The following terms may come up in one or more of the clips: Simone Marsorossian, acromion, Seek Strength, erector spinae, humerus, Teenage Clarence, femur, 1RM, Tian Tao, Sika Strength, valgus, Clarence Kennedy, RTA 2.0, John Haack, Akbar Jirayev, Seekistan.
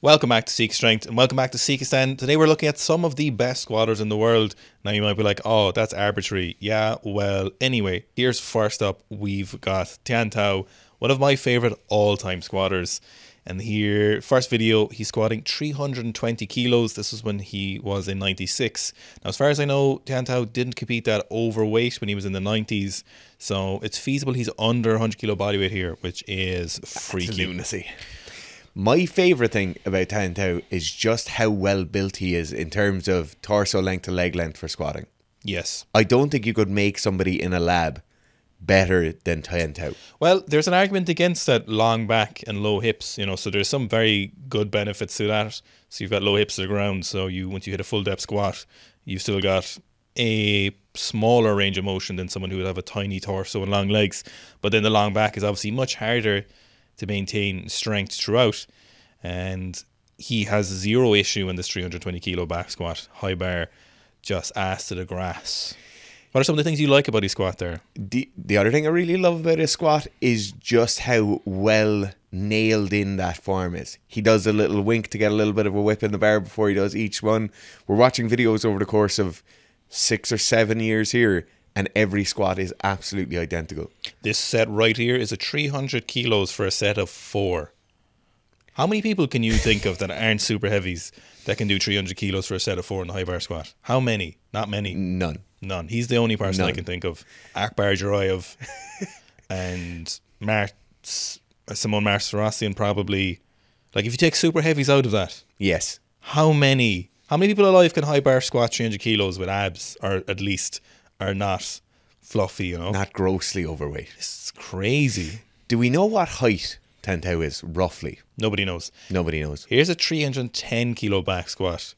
Welcome back to Seek Strength and welcome back to Seekistan. Today we're looking at some of the best squatters in the world. Now you might be like, oh, that's arbitrary. Yeah, well, anyway, here's first up, we've got Tian Tao, one of my favorite all-time squatters. And here, first video, he's squatting 320 kilos. This was when he was in 96. Now, as far as I know, Tian Tao didn't compete that overweight when he was in the 90s. So it's feasible he's under 100 kilo bodyweight here, which is freaky. Lunacy. My favourite thing about Tian Tao is just how well built he is in terms of torso length to leg length for squatting. Yes. I don't think you could make somebody in a lab better than Tian Tao. Well, there's an argument against that long back and low hips, you know, so there's some very good benefits to that. So you've got low hips to the ground, so you once you hit a full depth squat, you've still got a smaller range of motion than someone who would have a tiny torso and long legs. But then the long back is obviously much harder to maintain strength throughout, and he has zero issue in this 320 kilo back squat, high bar, just ass to the grass. What are some of the things you like about his squat there? The other thing I really love about his squat is just how well nailed in that form is. He does a little wink to get a little bit of a whip in the bar before he does each one. We're watching videos over the course of 6 or 7 years here, and every squat is absolutely identical. This set right here is a 300 kilos for a set of 4. How many people can you think of that aren't super heavies that can do 300 kilos for a set of 4 in the high bar squat? How many? Not many. None. None. He's the only person I can think of. Akbar Jirayev and Simone Marsorossian probably. Like if you take super heavies out of that. Yes. How many people alive can high bar squat 300 kilos with abs, or at least are not fluffy, you know? Not grossly overweight. It's crazy. Do we know what height Tian Tao is, roughly? Nobody knows. Nobody knows. Here's a 310 kilo back squat.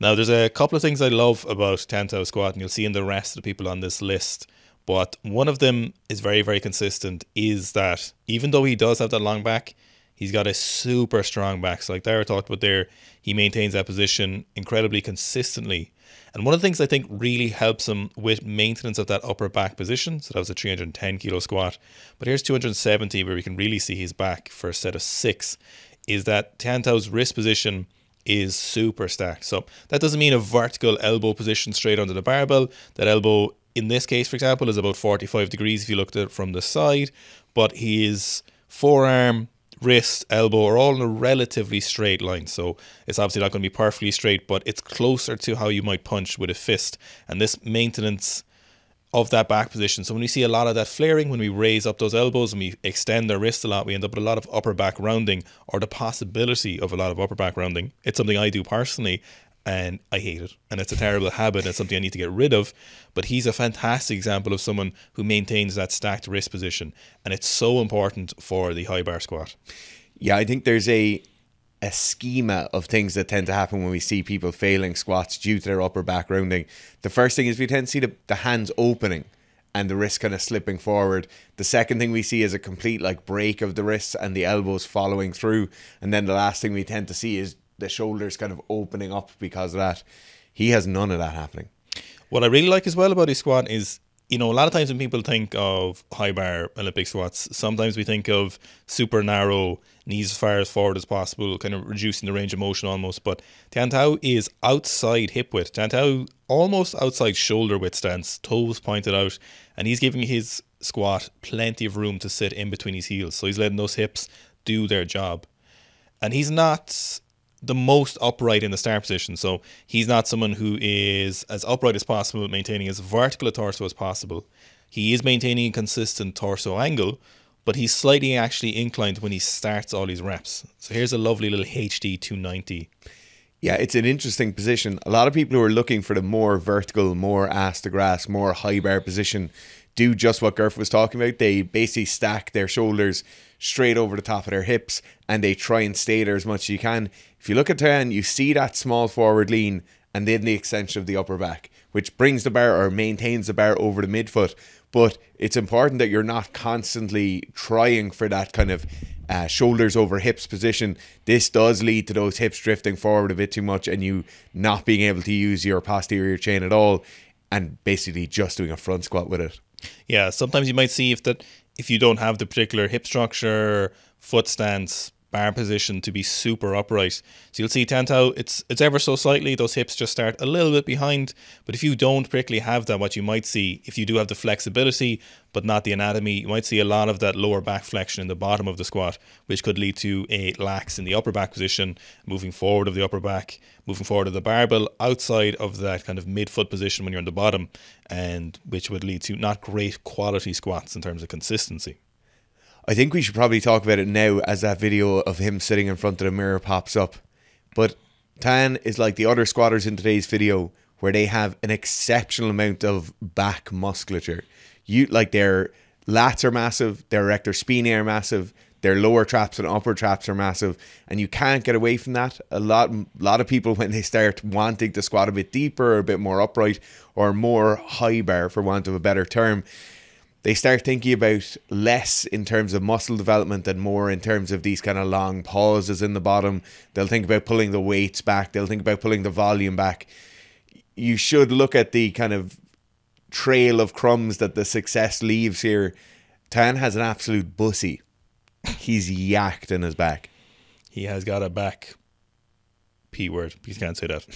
Now, there's a couple of things I love about Tian Tao's squat, and you'll see in the rest of the people on this list. But one of them is very, very consistent, is that even though he does have that long back, he's got a super strong back. So like Dara talked about there, he maintains that position incredibly consistently. And one of the things I think really helps him with maintenance of that upper back position. So that was a 310 kilo squat. But here's 270 where we can really see his back for a set of 6. Is that Tian Tao's wrist position is super stacked. So that doesn't mean a vertical elbow position straight under the barbell. That elbow in this case, for example, is about 45 degrees if you looked at it from the side. But his forearm, wrist, elbow are all in a relatively straight line. So it's obviously not going to be perfectly straight, but it's closer to how you might punch with a fist. And this maintenance of that back position. So when we see a lot of that flaring, when we raise up those elbows and we extend their wrists a lot, we end up with a lot of upper back rounding, or the possibility of a lot of upper back rounding. It's something I do personally, and I hate it. And it's a terrible habit. It's something I need to get rid of. But he's a fantastic example of someone who maintains that stacked wrist position. And it's so important for the high bar squat. Yeah, I think there's a schema of things that tend to happen when we see people failing squats due to their upper back rounding. The first thing is we tend to see the hands opening and the wrist kind of slipping forward. The second thing we see is a complete like break of the wrists and the elbows following through. And then the last thing we tend to see is the shoulders kind of opening up because of that. He has none of that happening. What I really like as well about his squat is, you know, a lot of times when people think of high bar Olympic squats, sometimes we think of super narrow, knees as far as forward as possible, kind of reducing the range of motion almost. But Tian Tao is outside hip width. Tian Tao almost outside shoulder width stance, toes pointed out. And he's giving his squat plenty of room to sit in between his heels. So he's letting those hips do their job. And he's not the most upright in the start position. So he's not someone who is as upright as possible, maintaining as vertical a torso as possible. He is maintaining a consistent torso angle, but he's slightly actually inclined when he starts all his reps. So here's a lovely little HD 290. Yeah, it's an interesting position. A lot of people who are looking for the more vertical, more ass to grass, more high bar position do just what Gerf was talking about. They basically stack their shoulders straight over the top of their hips and they try and stay there as much as you can. If you look at Tian, you see that small forward lean and then the extension of the upper back, which brings the bar or maintains the bar over the midfoot. But it's important that you're not constantly trying for that kind of shoulders over hips position. This does lead to those hips drifting forward a bit too much and you not being able to use your posterior chain at all and basically just doing a front squat with it. Yeah, sometimes you might see if you don't have the particular hip structure, foot stance, bar position to be super upright. So you'll see Tian Tao, it's ever so slightly, those hips just start a little bit behind, but if you don't particularly have that, what you might see, if you do have the flexibility but not the anatomy, you might see a lot of that lower back flexion in the bottom of the squat, which could lead to a lax in the upper back position, moving forward of the upper back, moving forward of the barbell outside of that kind of midfoot position when you're on the bottom, and which would lead to not great quality squats in terms of consistency. I think we should probably talk about it now as that video of him sitting in front of the mirror pops up. But Tan is like the other squatters in today's video where they have an exceptional amount of back musculature. Their lats are massive, their erector spinae are massive, their lower traps and upper traps are massive, and you can't get away from that. A lot of people, when they start wanting to squat a bit deeper or a bit more upright or more high bar for want of a better term, they start thinking about less in terms of muscle development and more in terms of these kind of long pauses in the bottom. They'll think about pulling the weights back. They'll think about pulling the volume back. You should look at the kind of trail of crumbs that the success leaves here. Tan has an absolute bussy. He's yacked in his back. He has got a back. P word. You can't say that.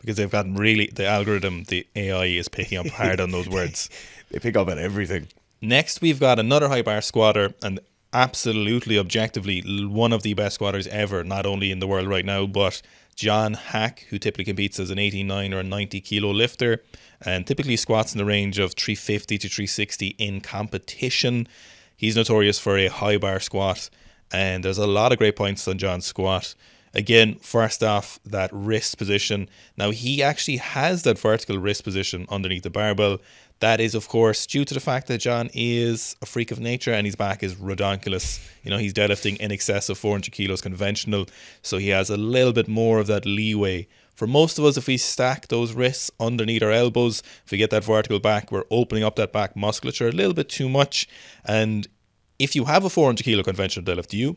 Because they've gotten really, the algorithm, the AI is picking up hard on those words. They pick up on everything. Next, we've got another high bar squatter, and absolutely objectively one of the best squatters ever, not only in the world right now, but John Haack, who typically competes as an 89 or a 90 kilo lifter and typically squats in the range of 350 to 360 in competition. He's notorious for a high bar squat, and there's a lot of great points on John's squat. Again, first off, that wrist position. Now, he actually has that vertical wrist position underneath the barbell. That is, of course, due to the fact that John is a freak of nature and his back is redonkulous. You know, he's deadlifting in excess of 400 kilos conventional, so he has a little bit more of that leeway. For most of us, if we stack those wrists underneath our elbows, if we get that vertical back, we're opening up that back musculature a little bit too much. And if you have a 400 kilo conventional deadlift,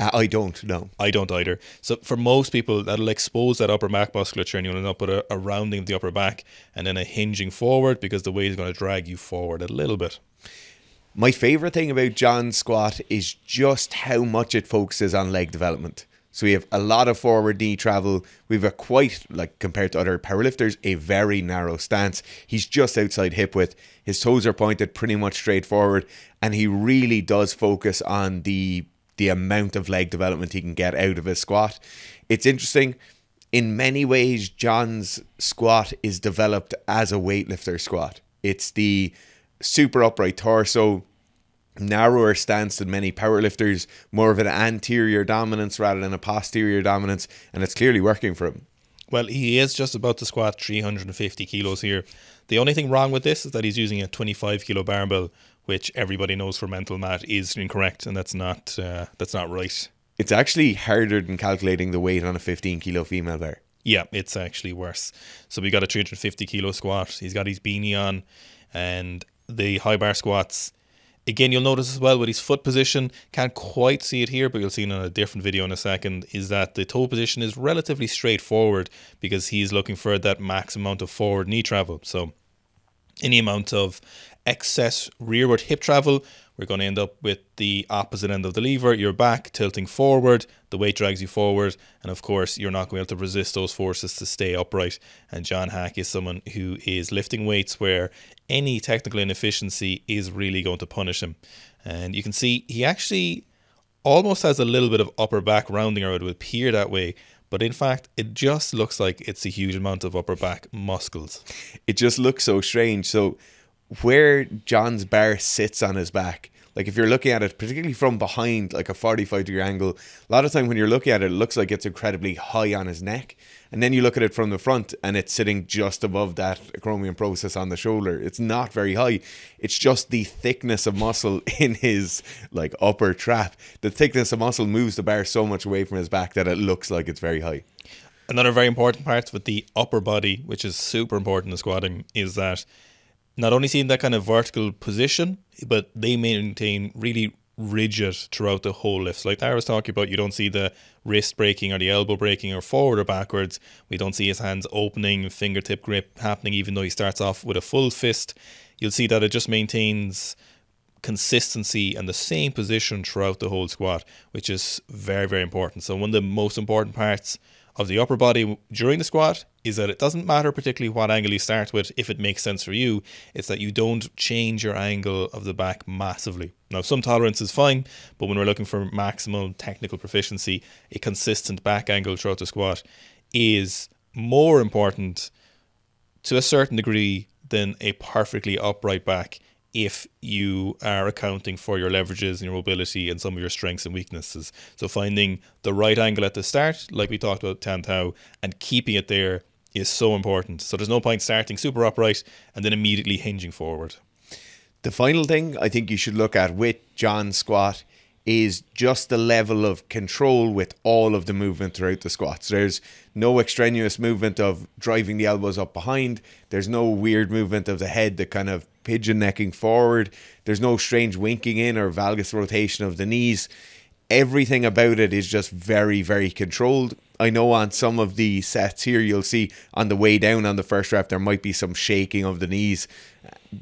I don't, no. I don't either. So for most people, that'll expose that upper back musculature, and you'll end up with a rounding of the upper back and then a hinging forward because the weight is going to drag you forward a little bit. My favourite thing about John's squat is just how much it focuses on leg development. So we have a lot of forward knee travel. We have a quite, like compared to other powerlifters, a very narrow stance. He's just outside hip width. His toes are pointed pretty much straight forward, and he really does focus on the amount of leg development he can get out of his squat. It's interesting. In many ways, John's squat is developed as a weightlifter squat. It's the super upright torso, narrower stance than many powerlifters, more of an anterior dominance rather than a posterior dominance, and it's clearly working for him. Well, he is just about to squat 350 kilos here. The only thing wrong with this is that he's using a 25 kilo barbell, which everybody knows for mental math is incorrect, and that's not right. It's actually harder than calculating the weight on a 15 kilo female bar. Yeah, it's actually worse. So we got a 350 kilo squat. He's got his beanie on, and the high bar squats. Again, you'll notice as well with his foot position, can't quite see it here, but you'll see it on a different video in a second, is that the toe position is relatively straightforward because he's looking for that max amount of forward knee travel. So any amount of excess rearward hip travel, we're going to end up with the opposite end of the lever, your back tilting forward, the weight drags you forward, and of course you're not going to be able to resist those forces to stay upright. And John Haack is someone who is lifting weights where any technical inefficiency is really going to punish him. And you can see he actually almost has a little bit of upper back rounding, or it would appear that way. But in fact, it just looks like it's a huge amount of upper back muscles. It just looks so strange. So where John's bar sits on his back, like if you're looking at it, particularly from behind, like a 45 degree angle, a lot of time when you're looking at it, it looks like it's incredibly high on his neck. And then you look at it from the front and it's sitting just above that acromion process on the shoulder. It's not very high. It's just the thickness of muscle in his like upper trap. The thickness of muscle moves the bar so much away from his back that it looks like it's very high. Another very important part with the upper body, which is super important in squatting, is that not only seeing that kind of vertical position, but they maintain really rigid throughout the whole lift. So like Tara was talking about, you don't see the wrist breaking or the elbow breaking or forward or backwards. We don't see his hands opening, fingertip grip happening, even though he starts off with a full fist. You'll see that it just maintains consistency and the same position throughout the whole squat, which is very, very important. So one of the most important parts of the upper body during the squat is that it doesn't matter particularly what angle you start with, if it makes sense for you, it's that you don't change your angle of the back massively. Now, some tolerance is fine, but when we're looking for maximum technical proficiency, a consistent back angle throughout the squat is more important to a certain degree than a perfectly upright back if you are accounting for your leverages and your mobility and some of your strengths and weaknesses. So finding the right angle at the start, like we talked about Tian Tao, and keeping it there is so important. So there's no point starting super upright and then immediately hinging forward. The final thing I think you should look at with John's squat is just the level of control with all of the movement throughout the squat. So there's no extraneous movement of driving the elbows up behind. There's no weird movement of the head that kind of pigeon necking forward. There's no strange winking in or valgus rotation of the knees. Everything about it is just very, very controlled. I know on some of the sets here, you'll see on the way down on the first rep, there might be some shaking of the knees.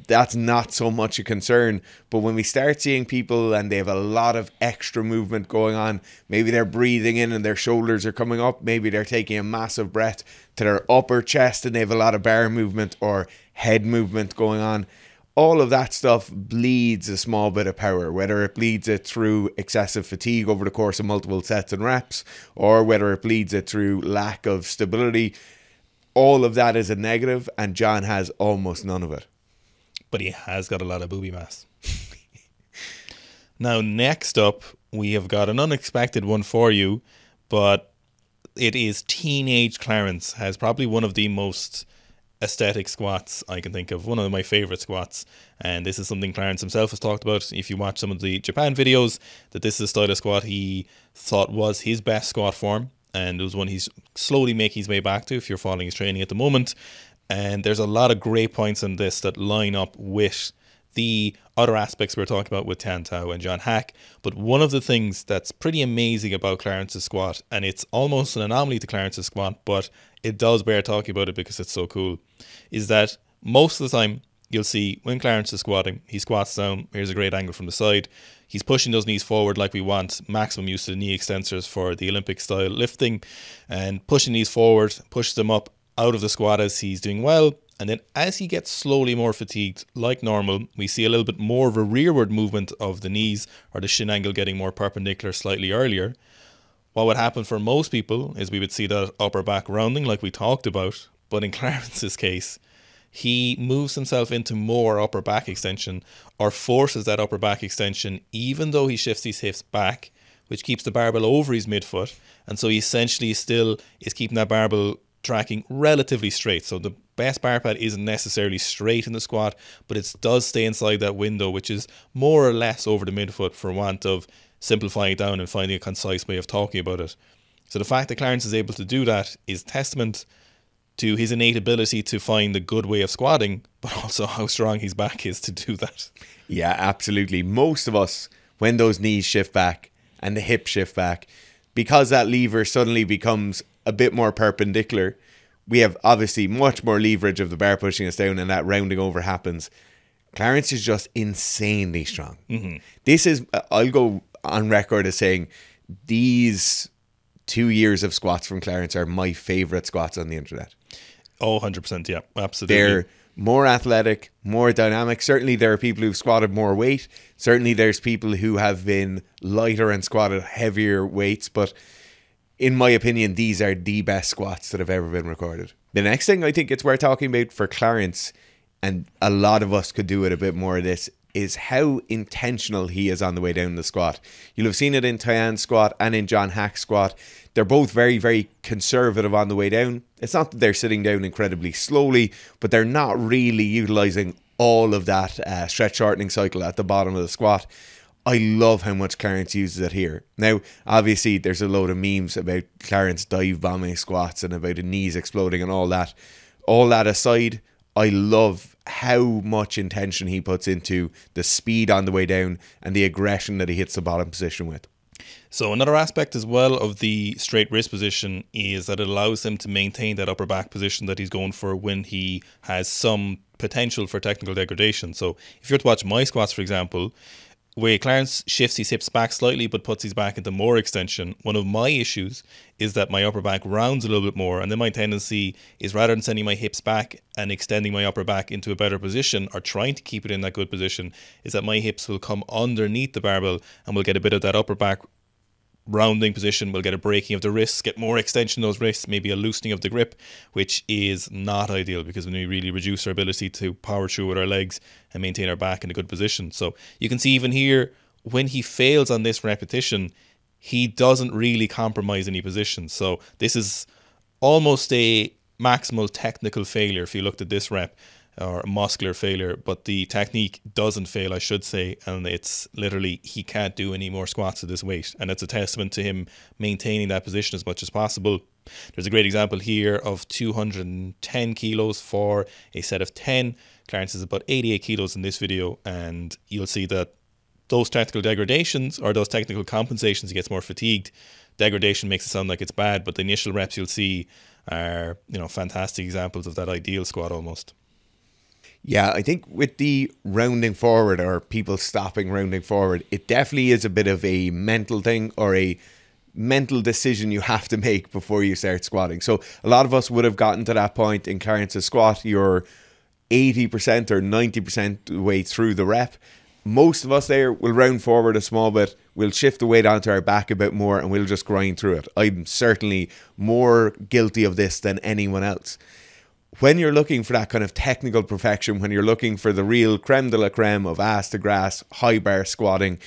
That's not so much a concern, but when we start seeing people and they have a lot of extra movement going on, maybe they're breathing in and their shoulders are coming up, maybe they're taking a massive breath to their upper chest and they have a lot of bar movement or head movement going on, all of that stuff bleeds a small bit of power, whether it bleeds it through excessive fatigue over the course of multiple sets and reps, or whether it bleeds it through lack of stability. All of that is a negative, and John has almost none of it. But he has got a lot of booby mass. Now, next up, we have got an unexpected one for you, but it is Teenage Clarence. Has probably one of the most aesthetic squats I can think of, one of my favorite squats, and this is something Clarence himself has talked about. If you watch some of the Japan videos, that this is the style of squat he thought was his best squat form, and it was one he's slowly making his way back to if you're following his training at the moment. And there's a lot of great points in this that line up with the other aspects we were talking about with Tian Tao and John Haack. But one of the things that's pretty amazing about Clarence's squat, and it's almost an anomaly to Clarence's squat, but it does bear talking about it because it's so cool, is that most of the time you'll see when Clarence is squatting, he squats down, here's a great angle from the side, he's pushing those knees forward like we want, maximum use of the knee extensors for the Olympic style lifting, and pushing these forward, pushes them up out of the squat as he's doing well. And then as he gets slowly more fatigued, like normal, we see a little bit more of a rearward movement of the knees or the shin angle getting more perpendicular slightly earlier. What would happen for most people is we would see that upper back rounding like we talked about, but in Clarence's case, he moves himself into more upper back extension or forces that upper back extension even though he shifts his hips back, which keeps the barbell over his midfoot. And so he essentially still is keeping that barbell tracking relatively straight. So the best bar pad isn't necessarily straight in the squat, but it does stay inside that window, which is more or less over the midfoot for want of simplifying it down and finding a concise way of talking about it. So the fact that Clarence is able to do that is testament to his innate ability to find the good way of squatting, but also how strong his back is to do that. Yeah, absolutely. Most of us, when those knees shift back and the hip shift back, because that lever suddenly becomes a bit more perpendicular, we have obviously much more leverage of the bar pushing us down and that rounding over happens. Clarence is just insanely strong. Mm-hmm. This is, I'll go on record as saying these 2 years of squats from Clarence are my favorite squats on the internet. Oh, 100%. Yeah, absolutely. They're more athletic, more dynamic. Certainly there are people who've squatted more weight. Certainly there's people who have been lighter and squatted heavier weights. But in my opinion, these are the best squats that have ever been recorded. The next thing I think it's worth talking about for Clarence, and a lot of us could do it a bit more of this, is how intentional he is on the way down the squat. You'll have seen it in Tian's squat and in John Haack's squat. They're both very, very conservative on the way down. It's not that they're sitting down incredibly slowly, but they're not really utilizing all of that stretch shortening cycle at the bottom of the squat. I love how much Clarence uses it here. Now, obviously, there's a load of memes about Clarence dive bombing squats and about the knees exploding and all that. All that aside, I love how much intention he puts into the speed on the way down and the aggression that he hits the bottom position with. So another aspect as well of the straight wrist position is that it allows him to maintain that upper back position that he's going for when he has some potential for technical degradation. So if you're to watch my squats, for example, where Clarence shifts his hips back slightly but puts his back into more extension, one of my issues is that my upper back rounds a little bit more, and then my tendency is, rather than sending my hips back and extending my upper back into a better position or trying to keep it in that good position, is that my hips will come underneath the barbell and we'll get a bit of that upper back rounding position, we'll get a breaking of the wrists, get more extension of those wrists, maybe a loosening of the grip, which is not ideal, because when we really reduce our ability to power through with our legs and maintain our back in a good position. So you can see even here, when he fails on this repetition, he doesn't really compromise any position. So this is almost a maximal technical failure if you looked at this rep, or muscular failure, but the technique doesn't fail, I should say, and it's literally he can't do any more squats at this weight, and it's a testament to him maintaining that position as much as possible. There's a great example here of 210 kilos for a set of 10. Clarence is about 88 kilos in this video, and you'll see that those technical degradations, or those technical compensations, he gets more fatigued. Degradation makes it sound like it's bad, but the initial reps you'll see are, you know, fantastic examples of that ideal squat almost. Yeah, I think with the rounding forward, or people stopping rounding forward, it definitely is a bit of a mental thing, or a mental decision you have to make before you start squatting. So a lot of us would have gotten to that point in Clarence's squat. You're 80% or 90% the way through the rep. Most of us there will round forward a small bit, we'll shift the weight onto our back a bit more, and we'll just grind through it. I'm certainly more guilty of this than anyone else. When you're looking for that kind of technical perfection, when you're looking for the real creme de la creme of ass to grass, high bar squatting,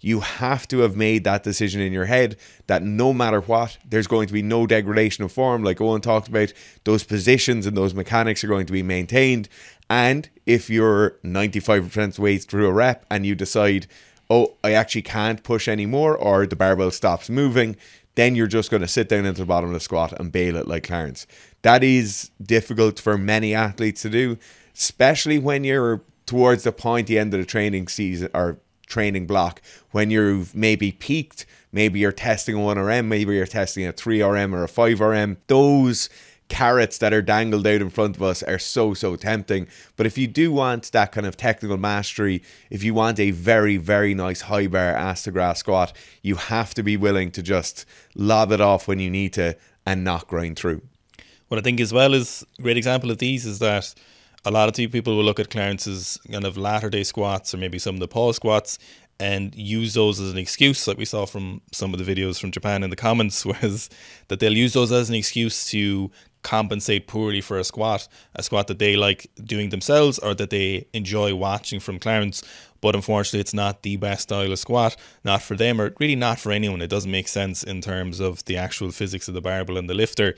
you have to have made that decision in your head that no matter what, there's going to be no degradation of form, like Owen talked about. Those positions and those mechanics are going to be maintained. And if you're 95% weight through a rep and you decide, oh, I actually can't push anymore, or the barbell stops moving, then you're just going to sit down into the bottom of the squat and bail it like Clarence. That is difficult for many athletes to do, especially when you're towards the pointy end of the training season or training block, when you've maybe peaked, maybe you're testing a 1RM, maybe you're testing a 3RM or a 5RM. Those carrots that are dangled out in front of us are so, so tempting. But if you do want that kind of technical mastery, if you want a very, very nice high bar ass to grass squat, you have to be willing to just lob it off when you need to and not grind through. What I think as well is a great example of these is that a lot of people will look at Clarence's kind of latter day squats, or maybe some of the pause squats, and use those as an excuse, like we saw from some of the videos from Japan in the comments, was that they'll use those as an excuse to compensate poorly for a squat that they like doing themselves or that they enjoy watching from Clarence. But unfortunately, it's not the best style of squat, not for them, or really not for anyone. It doesn't make sense in terms of the actual physics of the barbell and the lifter.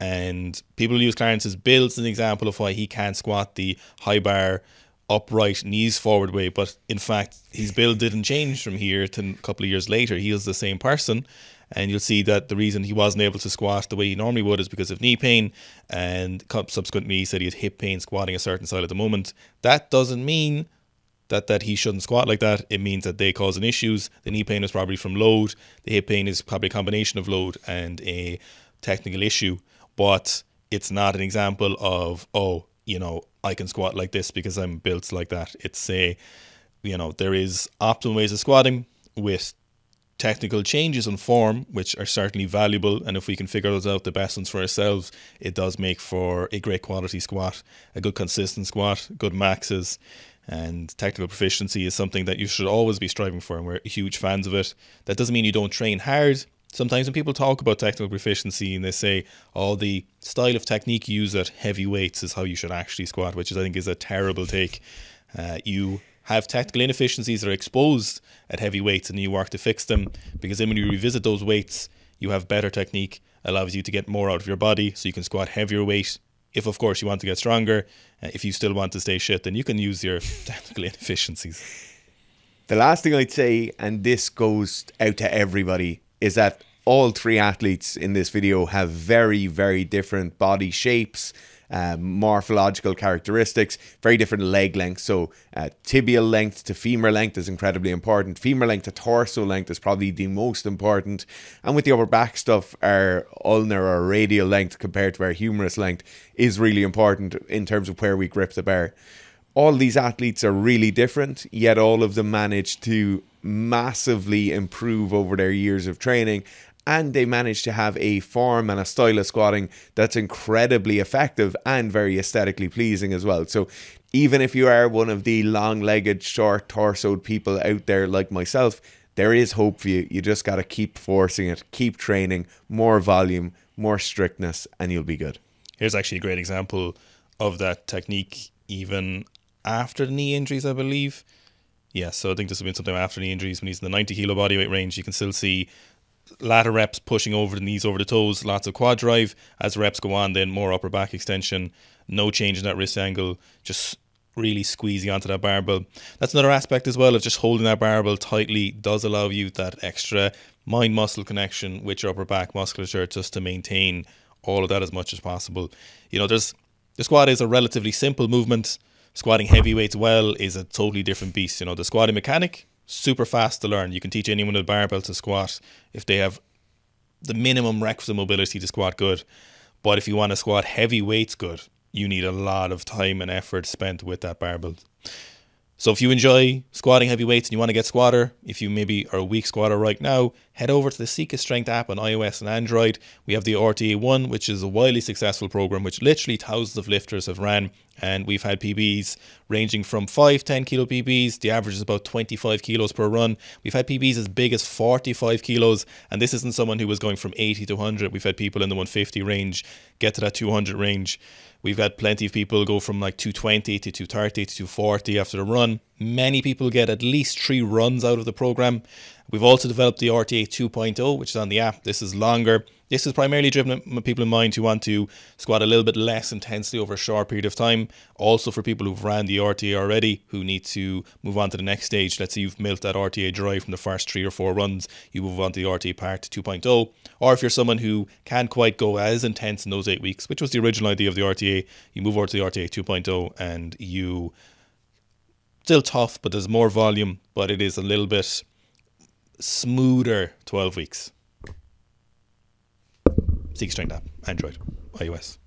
And people use Clarence's build as an example of why he can't squat the high bar upright knees forward way, but in fact his build didn't change from here to a couple of years later. He was the same person, and you'll see that the reason he wasn't able to squat the way he normally would is because of knee pain, and subsequently he said he had hip pain squatting a certain side at the moment. That doesn't mean that he shouldn't squat like that. It means that they causing issues. The knee pain is probably from load, the hip pain is probably a combination of load and a technical issue, but it's not an example of, oh, you know, I can squat like this because I'm built like that. It's a, you know, there is optimal ways of squatting with technical changes in form, which are certainly valuable. And if we can figure those out, the best ones for ourselves, it does make for a great quality squat, a good consistent squat, good maxes. And technical proficiency is something that you should always be striving for, and we're huge fans of it. That doesn't mean you don't train hard. Sometimes when people talk about technical proficiency and they say, oh, the style of technique you use at heavy weights is how you should actually squat, which is, I think, is a terrible take. You have technical inefficiencies that are exposed at heavy weights, and you work to fix them, because then when you revisit those weights, you have better technique, allows you to get more out of your body, so you can squat heavier weight. If, of course, you want to get stronger, if you still want to stay shit, then you can use your technical inefficiencies. The last thing I'd say, and this goes out to everybody, is that all three athletes in this video have very, very different body shapes morphological characteristics, very different leg length. So tibial length to femur length is incredibly important. Femur length to torso length is probably the most important. And with the upper back stuff, our ulnar or radial length compared to our humerus length is really important in terms of where we grip the bar. All these athletes are really different, yet all of them manage to massively improve over their years of training, and they manage to have a form and a style of squatting that's incredibly effective and very aesthetically pleasing as well. So even if you are one of the long-legged, short-torsoed people out there like myself, there is hope for you. You just got to keep forcing it, keep training, more volume, more strictness, and you'll be good. Here's actually a great example of that technique even after the knee injuries, I believe. Yeah, so I think this will be sometime after knee injuries when he's in the 90 kilo bodyweight range. You can still see ladder reps pushing over the knees, over the toes, lots of quad drive. As reps go on, then more upper back extension, no change in that wrist angle, just really squeezing onto that barbell. That's another aspect as well, of just holding that barbell tightly does allow you that extra mind-muscle connection with your upper back musculature, just to maintain all of that as much as possible. You know, the squat is a relatively simple movement. Squatting heavy weights well is a totally different beast. You know, the squatting mechanic, super fast to learn. You can teach anyone with a barbell to squat if they have the minimum requisite mobility to squat good. But if you want to squat heavy weights good, you need a lot of time and effort spent with that barbell. So if you enjoy squatting heavy weights and you want to get squatter, if you maybe are a weak squatter right now, head over to the Sika Strength app on iOS and Android. We have the RTA 1, which is a wildly successful program, which literally thousands of lifters have ran. And we've had PBs ranging from 5, 10 kilo PBs. The average is about 25 kilos per run. We've had PBs as big as 45 kilos. And this isn't someone who was going from 80 to 100. We've had people in the 150 range get to that 200 range. We've had plenty of people go from like 220 to 230 to 240 after the run. Many people get at least 3 runs out of the program. We've also developed the RTA 2.0, which is on the app. This is longer. This is primarily driven by people in mind who want to squat a little bit less intensely over a short period of time. Also for people who've ran the RTA already, who need to move on to the next stage. Let's say you've milked that RTA dry from the first 3 or 4 runs. You move on to the RTA part 2.0. Or if you're someone who can't quite go as intense in those 8 weeks, which was the original idea of the RTA, you move over to the RTA 2.0 and you... still tough, but there's more volume, but it is a little bit smoother 12 weeks. Seek Strength app, Android, iOS.